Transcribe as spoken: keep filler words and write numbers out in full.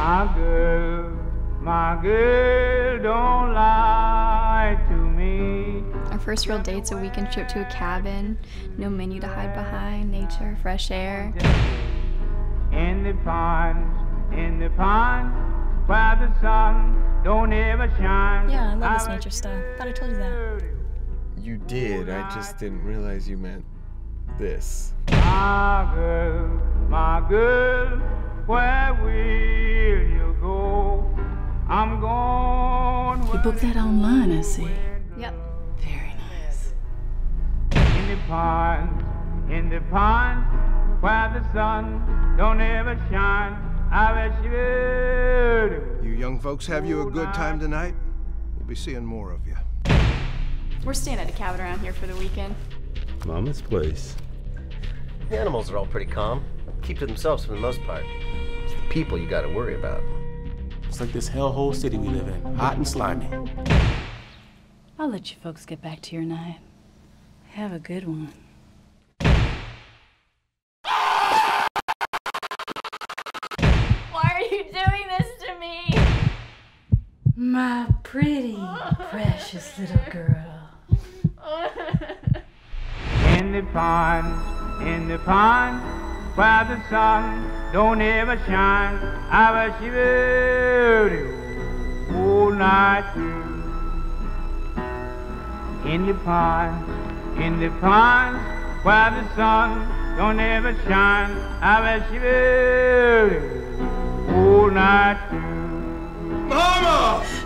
My girl, my girl, don't lie to me. Our first real date's a weekend trip to a cabin. No menu to hide behind. Nature, fresh air. In the pond, in the pond, where the sun don't ever shine. Yeah, I love this nature stuff. Thought I told you that. You did. I just didn't realize you meant this. My girl, my girl, where will you go? I'm gone. You booked that online, I see. Yep. Very nice. In the pond, in the pond, where the sun don't ever shine. I wish you would. You young folks, have you a good time tonight? We'll be seeing more of you. We're staying at a cabin around here for the weekend. Mama's place. The animals are all pretty calm. Keep to themselves for the most part. It's the people you gotta worry about. It's like this hellhole city we live in, hot and slimy. I'll let you folks get back to your night. Have a good one. Why are you doing this to me? My pretty, precious little girl. In the pond, in the pond, where the sun don't ever shine. I wish you would, all night through. In the pond, in the pond, where the sun don't ever shine. I wish you would, all night through. Mama!